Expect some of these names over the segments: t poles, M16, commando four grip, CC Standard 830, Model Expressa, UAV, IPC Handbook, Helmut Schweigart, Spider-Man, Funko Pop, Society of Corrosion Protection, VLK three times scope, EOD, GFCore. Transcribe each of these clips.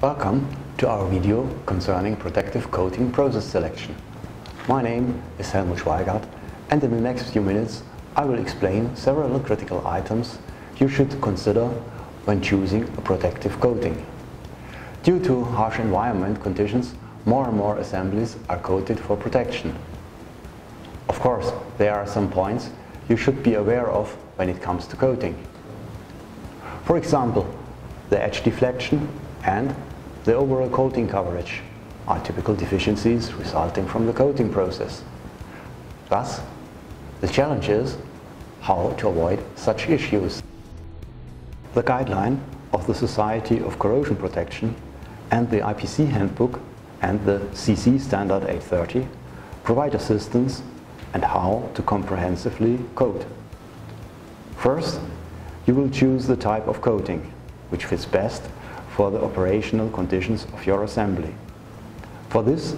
Welcome to our video concerning protective coating process selection. My name is Helmut Schweigart, and in the next few minutes I will explain several critical items you should consider when choosing a protective coating. Due to harsh environment conditions, more and more assemblies are coated for protection. Of course, there are some points you should be aware of when it comes to coating. For example, the edge deflection and the overall coating coverage are typical deficiencies resulting from the coating process. Thus, the challenge is how to avoid such issues. The guideline of the Society of Corrosion Protection and the IPC Handbook and the CC Standard 830 provide assistance and how to comprehensively coat. First, you will choose the type of coating which fits best for the operational conditions of your assembly. For this,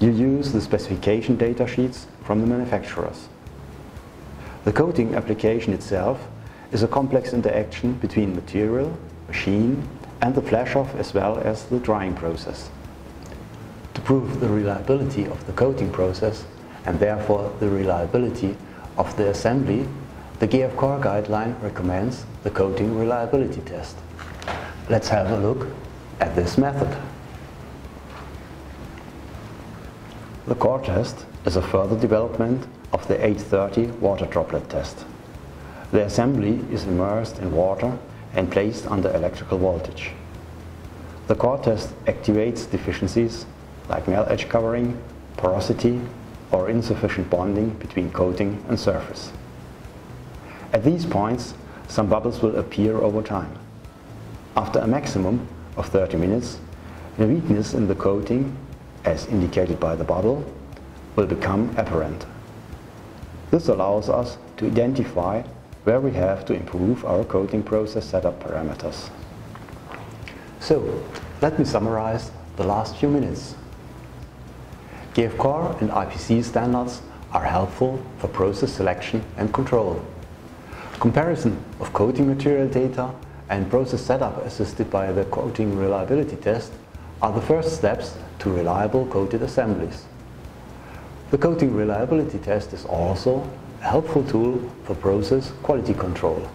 you use the specification data sheets from the manufacturers. The coating application itself is a complex interaction between material, machine, and the flash-off, as well as the drying process. To prove the reliability of the coating process, and therefore the reliability of the assembly, the GFCore guideline recommends the coating reliability test. Let's have a look at this method. The core test is a further development of the 830 water droplet test. The assembly is immersed in water and placed under electrical voltage. The core test activates deficiencies like male-edge covering, porosity, or insufficient bonding between coating and surface. At these points, some bubbles will appear over time. After a maximum of 30 minutes, the weakness in the coating, as indicated by the bubble, will become apparent. This allows us to identify where we have to improve our coating process setup parameters. So, let me summarize the last few minutes. GFCore and IPC standards are helpful for process selection and control. Comparison of coating material data and process setup assisted by the coating reliability test are the first steps to reliable coated assemblies. The coating reliability test is also a helpful tool for process quality control.